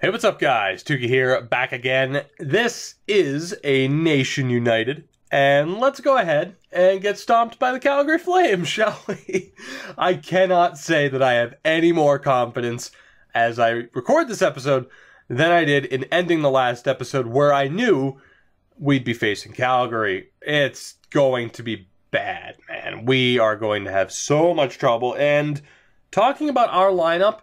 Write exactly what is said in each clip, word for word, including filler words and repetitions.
Hey, what's up, guys? Tougie here, back again. This is A Nation United, and let's go ahead and get stomped by the Calgary Flames, shall we? I cannot say that I have any more confidence as I record this episode than I did in ending the last episode where I knew we'd be facing Calgary. It's going to be bad, man. We are going to have so much trouble, and talking about our lineup,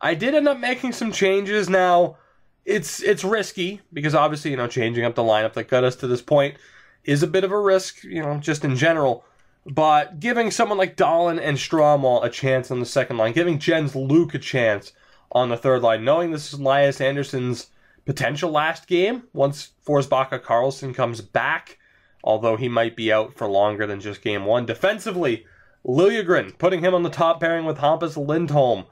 I did end up making some changes. Now, it's it's risky because obviously, you know, changing up the lineup that got us to this point is a bit of a risk, you know, just in general. But giving someone like Dahlin and Stromal a chance on the second line, giving Jens Lööke a chance on the third line, knowing this is Elias Anderson's potential last game once Forsbacka Karlsson comes back, although he might be out for longer than just game one. Defensively, Liljegren, putting him on the top pairing with Hampus Lindholm.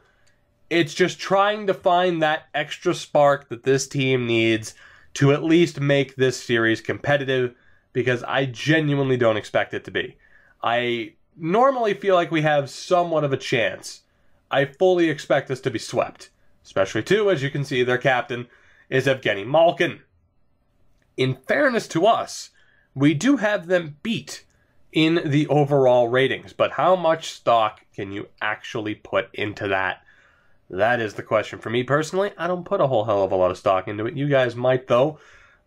It's just trying to find that extra spark that this team needs to at least make this series competitive, because I genuinely don't expect it to be. I normally feel like we have somewhat of a chance. I fully expect us to be swept, especially too, as you can see, their captain is Evgeny Malkin. In fairness to us, we do have them beat in the overall ratings, but how much stock can you actually put into that? That is the question for me personally. I don't put a whole hell of a lot of stock into it. You guys might, though.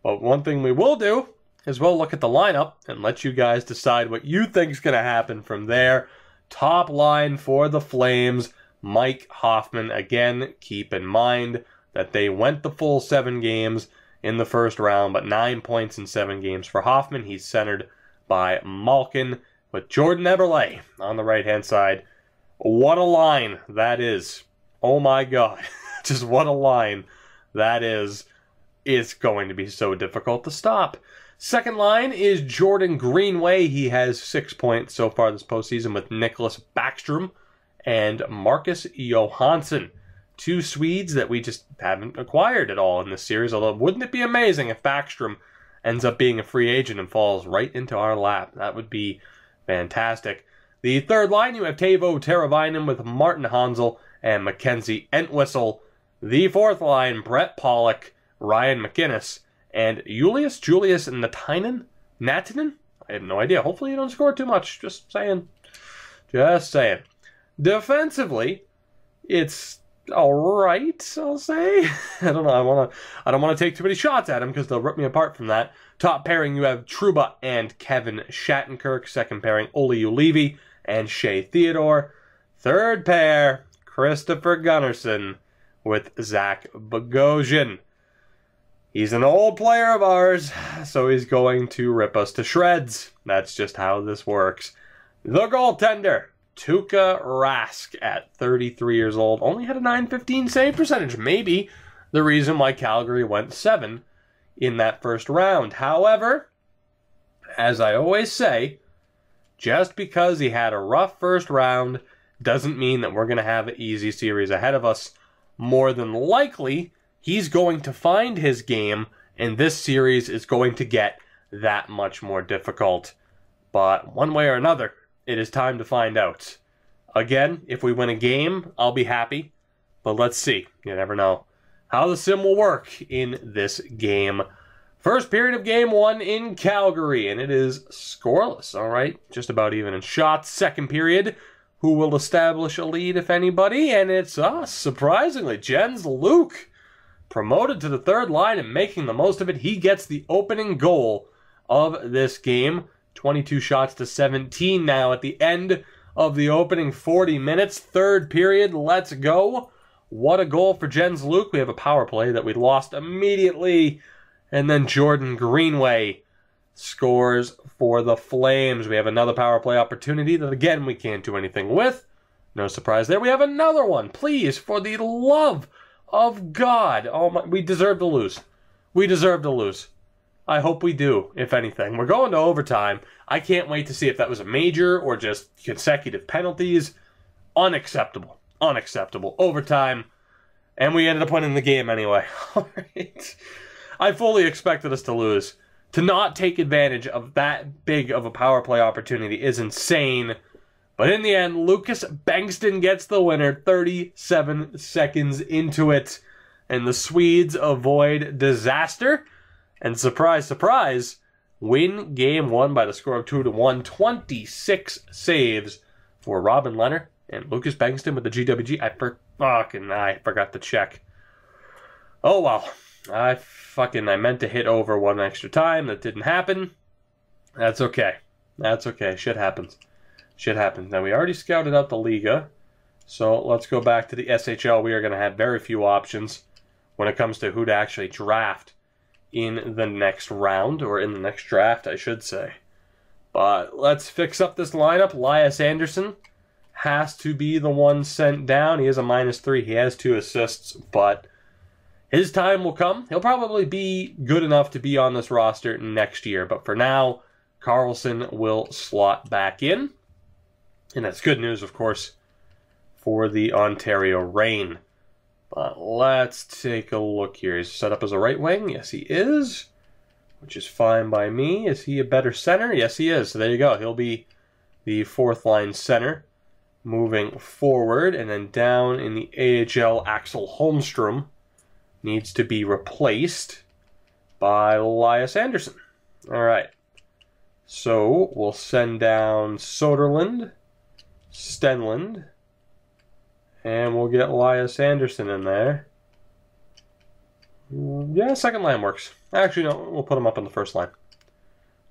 But one thing we will do is we'll look at the lineup and let you guys decide what you think is going to happen from there. Top line for the Flames, Mike Hoffman. Again, keep in mind that they went the full seven games in the first round, but nine points in seven games for Hoffman. He's centered by Malkin with Jordan Eberle on the right-hand side. What a line that is. Oh my God, just what a line that is. It's going to be so difficult to stop. Second line is Jordan Greenway. He has six points so far this postseason with Nicklas Bäckström and Marcus Johansson, two Swedes that we just haven't acquired at all in this series, although wouldn't it be amazing if Bäckström ends up being a free agent and falls right into our lap? That would be fantastic. The third line, you have Teuvo Teravainen with Martin Hanzal and Mackenzie Entwistle. The fourth line, Brett Pollock, Ryan McInnis, and Julius Julius Nättinen? Nättinen? I have no idea. Hopefully you don't score too much. Just saying. Just saying. Defensively, it's alright, I'll say. I don't know. I wanna I don't want to take too many shots at him because they'll rip me apart from that. Top pairing, you have Trouba and Kevin Shattenkirk. Second pairing, Olli Juolevi and Shea Theodore. Third pair, Christopher Gunnarsson with Zach Bogosian. He's an old player of ours, so he's going to rip us to shreds. That's just how this works. The goaltender, Tuukka Rask at thirty-three years old, only had a nine fifteen save percentage. Maybe the reason why Calgary went seven in that first round. However, as I always say, just because he had a rough first round doesn't mean that we're going to have an easy series ahead of us. More than likely, he's going to find his game, and this series is going to get that much more difficult. But one way or another, it is time to find out. Again, if we win a game, I'll be happy. But let's see. You never know how the sim will work in this game. First period of game one in Calgary, and it is scoreless. All right, just about even in shots. Second period, who will establish a lead, if anybody? And it's us, surprisingly. Jens Lööke, promoted to the third line and making the most of it. He gets the opening goal of this game. twenty-two shots to seventeen now at the end of the opening forty minutes. Third period, let's go. What a goal for Jens Lööke. We have a power play that we lost immediately. And then Jordan Greenway scores for the Flames. We have another power play opportunity that, again, we can't do anything with. No surprise there. We have another one. Please, for the love of God. Oh my, we deserve to lose. We deserve to lose. I hope we do, if anything. We're going to overtime. I can't wait to see if that was a major or just consecutive penalties. Unacceptable. Unacceptable. Overtime. And we ended up winning the game anyway. All right. I fully expected us to lose. To not take advantage of that big of a power play opportunity is insane. But in the end, Lucas Bengtson gets the winner thirty-seven seconds into it. and the Swedes avoid disaster. And surprise, surprise, win game one by the score of two to one. twenty-six saves for Robin Lehner and Lucas Bengtson with the G W G. I for fucking I forgot to check. Oh well. I fucking I meant to hit over one extra time. That didn't happen. That's okay. That's okay. Shit happens. Shit happens. Now we already scouted out the Liga. So let's go back to the S H L. We are going to have very few options when it comes to who to actually draft in the next round, or in the next draft, I should say. But let's fix up this lineup. Elias Anderson has to be the one sent down. He is a minus three. He has two assists, but his time will come. He'll probably be good enough to be on this roster next year. But for now, Karlsson will slot back in. And that's good news, of course, for the Ontario Reign. But let's take a look here. He's set up as a right wing. Yes, he is. Which is fine by me. Is he a better center? Yes, he is. So there you go. He'll be the fourth line center moving forward. And then down in the A H L, Axel Holmstrom needs to be replaced by Elias Anderson. All right. So we'll send down Soderlund, Stenlund, and we'll get Elias Anderson in there. Yeah, second line works. Actually, no, we'll put him up on the first line.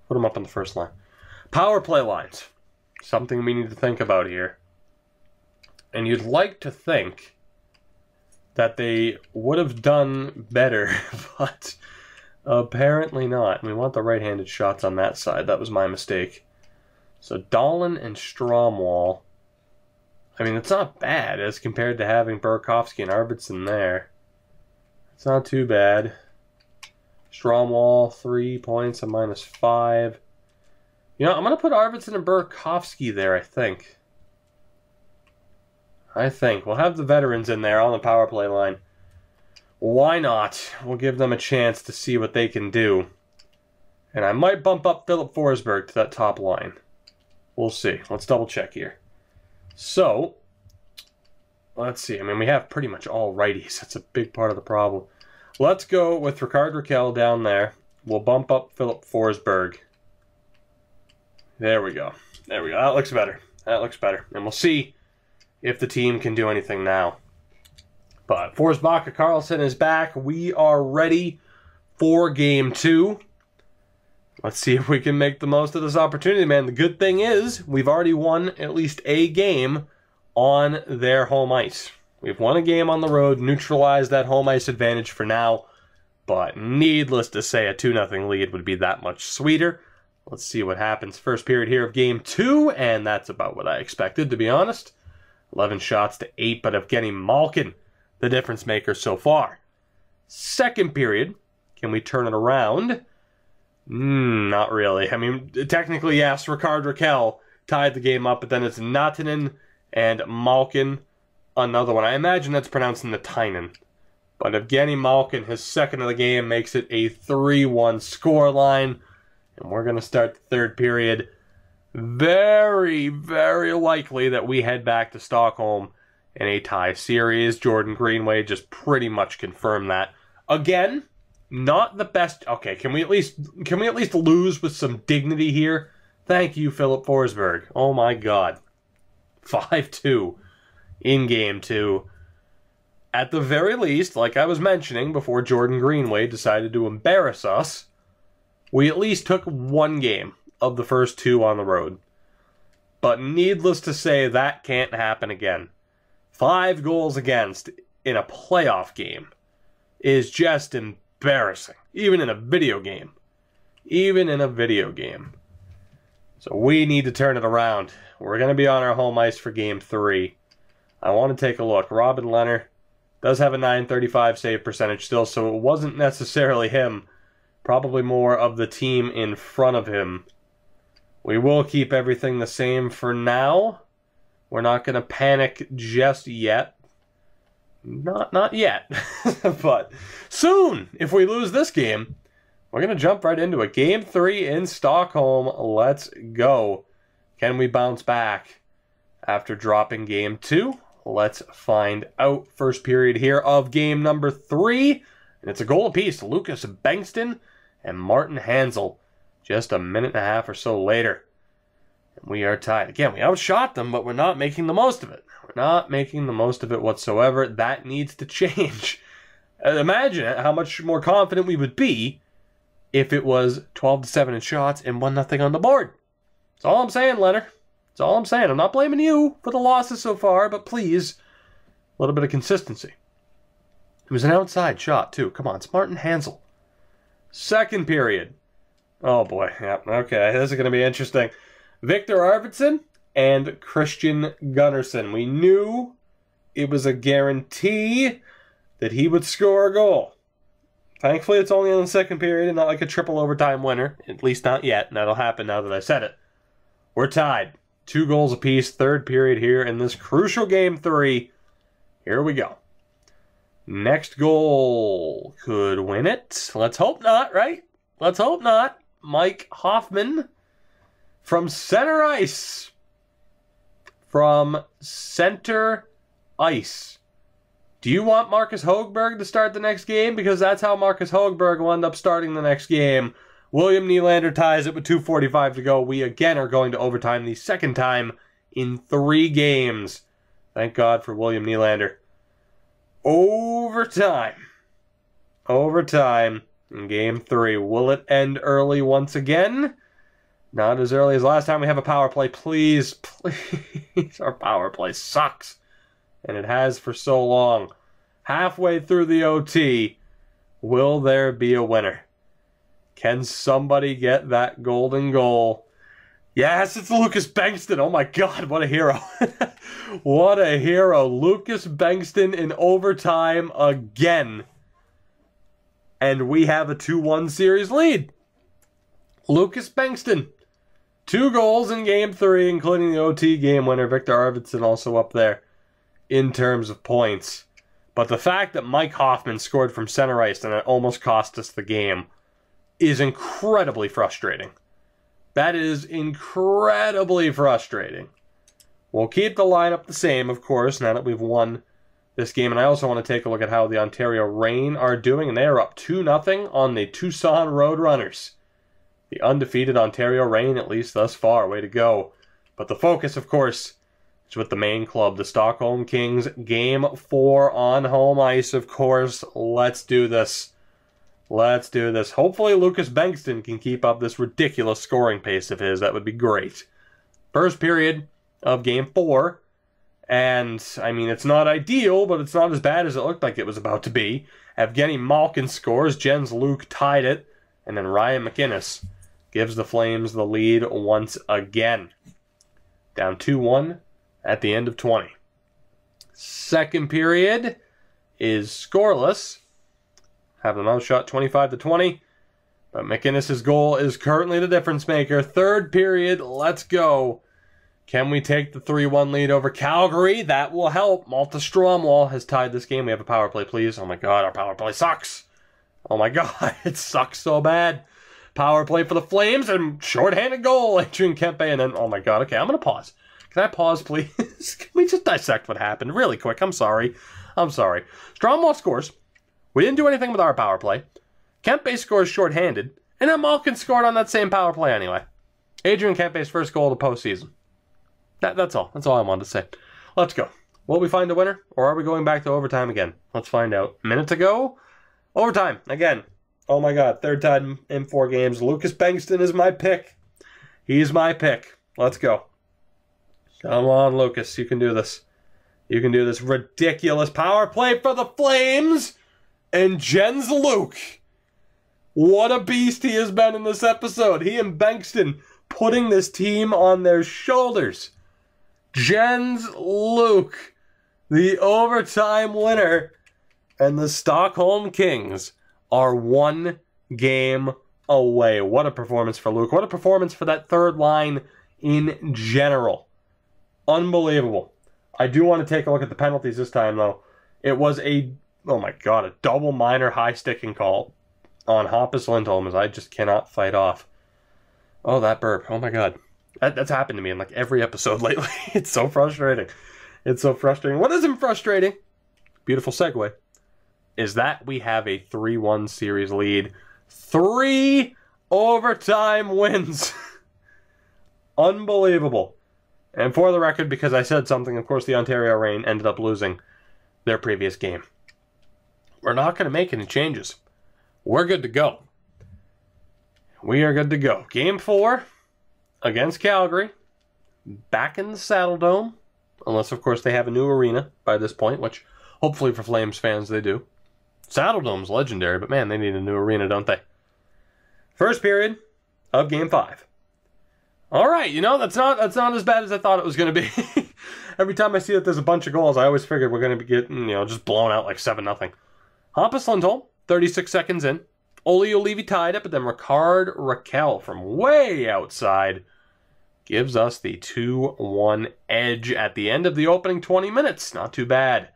Put him up on the first line. Power play lines. Something we need to think about here. And you'd like to think that they would have done better, but apparently not. We want the right-handed shots on that side. That was my mistake. So Dahlin and Strömwall. I mean, it's not bad as compared to having Burakovsky and Arvidsson there. It's not too bad. Strömwall, three points, a minus five. You know, I'm going to put Arvidsson and Burakovsky there, I think. I think. We'll have the veterans in there on the power play line. Why not? We'll give them a chance to see what they can do. And I might bump up Philip Forsberg to that top line. We'll see. Let's double check here. So, let's see. I mean, we have pretty much all righties. That's a big part of the problem. Let's go with Ricard Rakell down there. We'll bump up Philip Forsberg. There we go. There we go. That looks better. That looks better. And we'll see if the team can do anything now. But Forsbacka Karlsson is back. We are ready for game two. Let's see if we can make the most of this opportunity, man. The good thing is we've already won at least a game on their home ice. We've won a game on the road, neutralized that home ice advantage for now. But needless to say, a two nothing lead would be that much sweeter. Let's see what happens. First period here of game two, and that's about what I expected, to be honest. eleven shots to eight, but Evgeny Malkin, the difference maker so far. Second period, can we turn it around? Mm, not really. I mean, technically, yes, Ricard Rakell tied the game up, but then it's Nättinen and Malkin, another one. I imagine that's pronounced Nättinen. But Evgeny Malkin, his second of the game, makes it a three one scoreline. And we're going to start the third period. Very, very likely that we head back to Stockholm in a tie series. Jordan Greenway just pretty much confirmed that. Again, not the best. Okay, can we at least can we at least lose with some dignity here? Thank you, Philip Forsberg. Oh my God, five two in game two. At the very least, like I was mentioning before, Jordan Greenway decided to embarrass us. We at least took one game of the first two on the road. But needless to say, that can't happen again. Five goals against in a playoff game is just embarrassing. Even in a video game. Even in a video game. So we need to turn it around. We're going to be on our home ice for game three. I want to take a look. Robin Lehner does have a nine thirty-five save percentage still, so it wasn't necessarily him. Probably more of the team in front of him. We will keep everything the same for now. We're not going to panic just yet. Not not yet. But soon, if we lose this game, we're going to jump right into a game three in Stockholm. Let's go. Can we bounce back after dropping game two? Let's find out. First period here of game number three. And it's a goal apiece. Lucas Bengtson and Martin Hanzal just a minute and a half or so later. And we are tied. Again, we outshot them, but we're not making the most of it. We're not making the most of it whatsoever. That needs to change. Imagine how much more confident we would be if it was twelve to seven in shots and one nothing on the board. That's all I'm saying, Leonard. That's all I'm saying. I'm not blaming you for the losses so far, but please, a little bit of consistency. It was an outside shot, too. Come on, it's Martin Hanzal. Second period. Oh, boy. Yeah, okay, this is going to be interesting. Victor Arvidsson and Christian Gunnarsson. We knew it was a guarantee that he would score a goal. Thankfully, it's only in the second period and not like a triple overtime winner. At least not yet, and that'll happen now that I said it. We're tied. Two goals apiece, third period here in this crucial game three. Here we go. Next goal could win it. Let's hope not, right? Let's hope not. Mike Hoffman from center ice. From center ice. Do you want Marcus Hogberg to start the next game? Because that's how Marcus Hogberg will end up starting the next game. William Nylander ties it with two forty-five to go. We again are going to overtime the second time in three games. Thank God for William Nylander. Overtime. Overtime in game three. Will it end early once again? Not as early as last time. We have a power play. Please, please. Our power play sucks. And it has for so long. Halfway through the O T, will there be a winner? Can somebody get that golden goal? Yes, it's Lucas Bengtson. Oh my God, what a hero. What a hero. Lucas Bengtson in overtime again. And we have a two one series lead. Lucas Bengtson. Two goals in game three, including the O T game winner. Victor Arvidsson also up there in terms of points. But the fact that Mike Hoffman scored from center ice and it almost cost us the game is incredibly frustrating. That is incredibly frustrating. We'll keep the lineup the same, of course, now that we've won this game. And I also want to take a look at how the Ontario Reign are doing. And they are up two nothing on the Tucson Roadrunners. The undefeated Ontario Reign, at least thus far. Way to go. But the focus, of course, it's with the main club, the Stockholm Kings. Game four on home ice, of course. Let's do this. Let's do this. Hopefully Lucas Bengtson can keep up this ridiculous scoring pace of his. That would be great. First period of game four. And, I mean, it's not ideal, but it's not as bad as it looked like it was about to be. Evgeny Malkin scores. Jens Lööke tied it. And then Ryan McInnis gives the Flames the lead once again. Down two one. At the end of twenty. Second period is scoreless. Have them outshot twenty-five to twenty. But McInnis' goal is currently the difference maker. Third period, let's go. Can we take the three one lead over Calgary? That will help. Malta Strömwall has tied this game. We have a power play, please. Oh my God, our power play sucks. Oh my God, it sucks so bad. Power play for the Flames and shorthanded goal. Adrian Kempe and then, oh my God, okay, I'm going to pause. Can I pause, please? Can we just dissect what happened really quick? I'm sorry. I'm sorry. Strömwall scores. We didn't do anything with our power play. Kempe scores shorthanded. And then Malkin scored on that same power play anyway. Adrian Kempe's first goal of the postseason. That, that's all. That's all I wanted to say. Let's go. Will we find a winner? Or are we going back to overtime again? Let's find out. Minute to go. Overtime. Again. Oh, my God. Third time in four games. Lucas Bengtson is my pick. He's my pick. Let's go. Come on, Lucas. You can do this. You can do this. Ridiculous power play for the Flames. And Jens Lööke. What a beast he has been in this episode. He and Bengtson putting this team on their shoulders. Jens Lööke, the overtime winner. And the Stockholm Kings are one game away. What a performance for Lööke. What a performance for that third line in general. Unbelievable. I do want to take a look at the penalties this time, though. It was a, oh my God, a double minor high sticking call on Hampus Lindholm as I just cannot fight off. Oh, that burp. Oh my God. That, that's happened to me in like every episode lately. It's so frustrating. It's so frustrating. What isn't frustrating? Beautiful segue. Is that we have a three one series lead. Three overtime wins. Unbelievable. And for the record, because I said something, of course the Ontario Reign ended up losing their previous game. We're not going to make any changes. We're good to go. We are good to go. Game four against Calgary. Back in the Saddle Dome. Unless, of course, they have a new arena by this point, which hopefully for Flames fans they do. Saddle Dome's legendary, but man, they need a new arena, don't they? First period of game five. All right, you know, that's not that's not as bad as I thought it was going to be. Every time I see that there's a bunch of goals, I always figured we're going to be getting, you know, just blown out like seven nothing. Hampus Lindholm, thirty-six seconds in. Olli Juolevi tied it, but then Ricard Rakell from way outside gives us the two one edge at the end of the opening twenty minutes. Not too bad.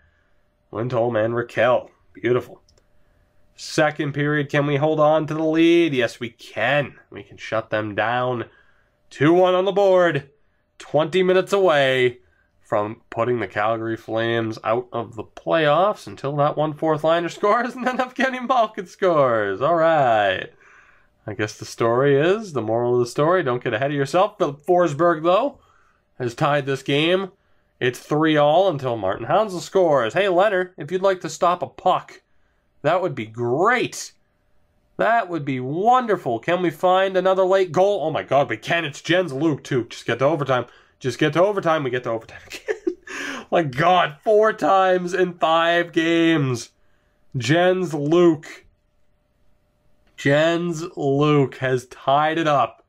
Lindholm and Rakell. Beautiful. Second period, can we hold on to the lead? Yes, we can. We can shut them down. two one on the board. twenty minutes away from putting the Calgary Flames out of the playoffs until that one fourth liner scores and then Evgeny Malkin scores. All right. I guess the story is, the moral of the story, don't get ahead of yourself. Philip Forsberg, though, has tied this game. It's three all until Martin Hanzal scores. Hey, Leonard, if you'd like to stop a puck, that would be great. That would be wonderful. Can we find another late goal? Oh, my God, we can. It's Jens Lööke, too. Just get to overtime. Just get to overtime. We get to overtime again. My God, four times in five games. Jens Lööke. Jens Lööke has tied it up.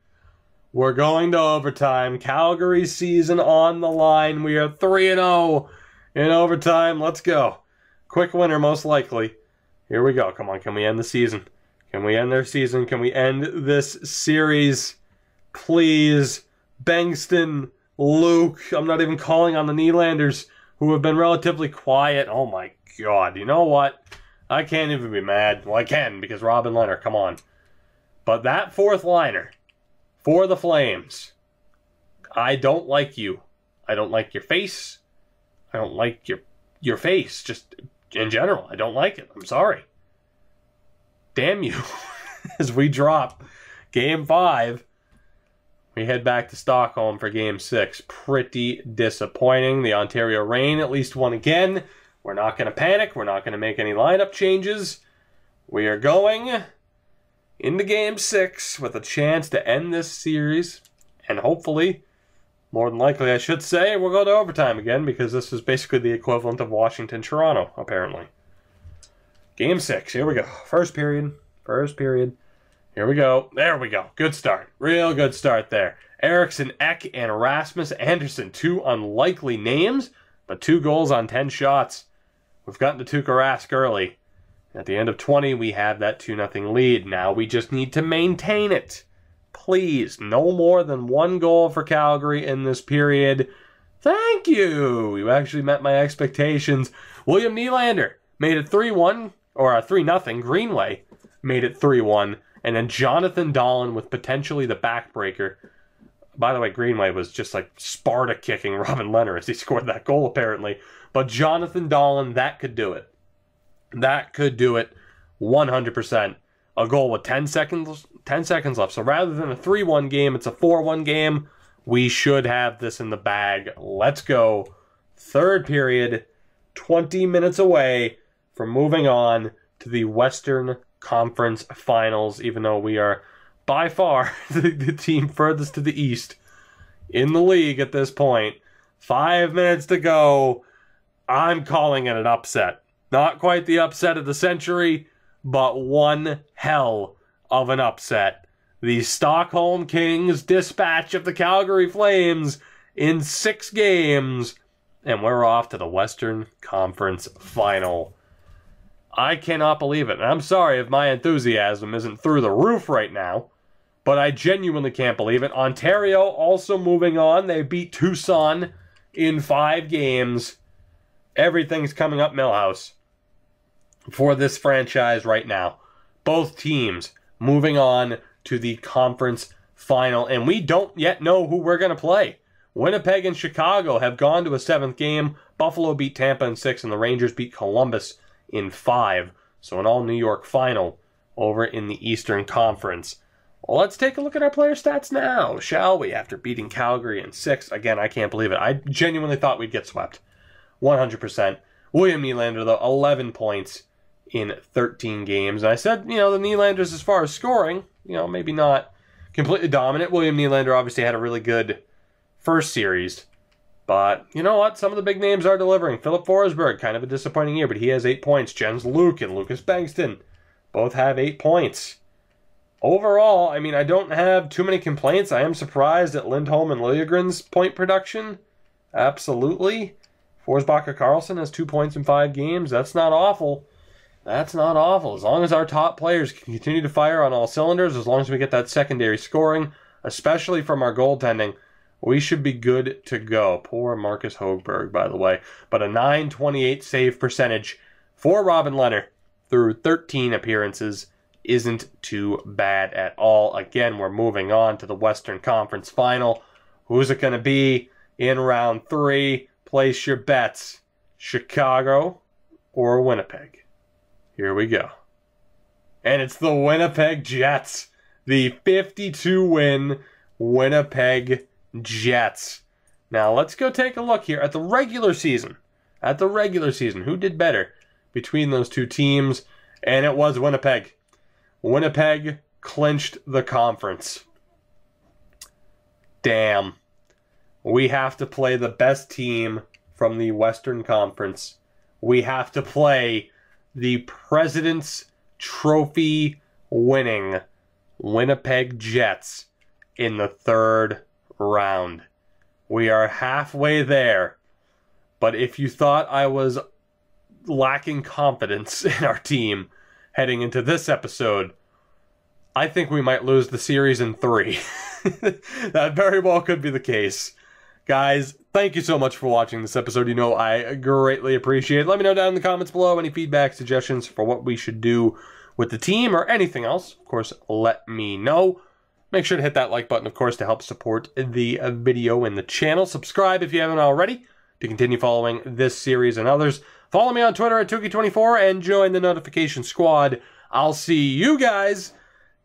We're going to overtime. Calgary's season on the line. We are three and oh in overtime. Let's go. Quick winner, most likely. Here we go. Come on, can we end the season? Can we end their season? Can we end this series? Please. Bengtson, Lööke. I'm not even calling on the Nylanders, who have been relatively quiet. Oh, my God. You know what? I can't even be mad. Well, I can, because Robin Lehner, come on. But that fourth liner for the Flames, I don't like you. I don't like your face. I don't like your, your face, just in general. I don't like it. I'm sorry. Damn you. As we drop game five, we head back to Stockholm for game six. Pretty disappointing. The Ontario Reign at least won again. We're not going to panic. We're not going to make any lineup changes. We are going into game six with a chance to end this series. And hopefully, more than likely, I should say, we'll go to overtime again, because this is basically the equivalent of Washington-Toronto, apparently. Game six, here we go. First period, first period. Here we go. There we go. Good start. Real good start there. Eriksson, Ek, and Rasmus Anderson. Two unlikely names, but two goals on ten shots. We've gotten to Tuukka Rask early. At the end of twenty, we have that two nothing lead. Now we just need to maintain it. Please, no more than one goal for Calgary in this period. Thank you. You actually met my expectations. William Nylander made it three one. Or a three nothing, Greenway made it three one, and then Jonathan Dahlin with potentially the backbreaker. By the way, Greenway was just like Sparta kicking Robin Lehner as he scored that goal, apparently. But Jonathan Dahlin, that could do it. That could do it one hundred percent. A goal with ten seconds, ten seconds left. So rather than a three one game, it's a four one game. We should have this in the bag. Let's go. Third period, twenty minutes away from moving on to the Western Conference Finals, even though we are by far the, the team furthest to the east in the league at this point. Five minutes to go. I'm calling it an upset. Not quite the upset of the century, but one hell of an upset. The Stockholm Kings dispatch of the Calgary Flames in six games, and we're off to the Western Conference Final. I cannot believe it, and I'm sorry if my enthusiasm isn't through the roof right now, but I genuinely can't believe it. Ontario also moving on. They beat Tucson in five games. Everything's coming up Millhouse for this franchise right now. Both teams moving on to the conference final, and we don't yet know who we're going to play. Winnipeg and Chicago have gone to a seventh game. Buffalo beat Tampa in six, and the Rangers beat Columbus in five. So an all-New York final over in the Eastern Conference. Well, let's take a look at our player stats now, shall we? After beating Calgary in six. Again, I can't believe it. I genuinely thought we'd get swept. one hundred percent. William Nylander, though, eleven points in thirteen games. And I said, you know, the Nylanders, as far as scoring, you know, maybe not completely dominant. William Nylander obviously had a really good first series. But, you know what? Some of the big names are delivering. Philip Forsberg, kind of a disappointing year, but he has eight points. Jens Lööke and Lucas Bengtson both have eight points. Overall, I mean, I don't have too many complaints. I am surprised at Lindholm and Liljegren's point production. Absolutely. Forsbacka Karlsson has two points in five games. That's not awful. That's not awful. As long as our top players can continue to fire on all cylinders, as long as we get that secondary scoring, especially from our goaltending, we should be good to go. Poor Marcus Hogberg, by the way. But a nine twenty-eight save percentage for Robin Lehner through thirteen appearances isn't too bad at all. Again, we're moving on to the Western Conference Final. Who's it going to be in round three? Place your bets. Chicago or Winnipeg? Here we go. And it's the Winnipeg Jets. The fifty-two win Winnipeg Jets. Now let's go take a look here at the regular season. At the regular season, who did better between those two teams? And it was Winnipeg. Winnipeg clinched the conference. Damn. We have to play the best team from the Western Conference. We have to play the President's Trophy winning Winnipeg Jets in the third round. We are halfway there. But if you thought I was lacking confidence in our team heading into this episode, I think we might lose the series in three. That very well could be the case. Guys, thank you so much for watching this episode. You know I greatly appreciate it. Let me know down in the comments below any feedback, suggestions for what we should do with the team or anything else. Of course, let me know. Make sure to hit that like button, of course, to help support the video and the channel. Subscribe if you haven't already to continue following this series and others. Follow me on Twitter at Tougie twenty-four and join the notification squad. I'll see you guys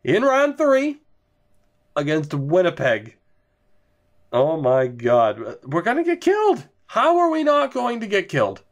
in round three against Winnipeg. Oh my God. We're going to get killed. How are we not going to get killed?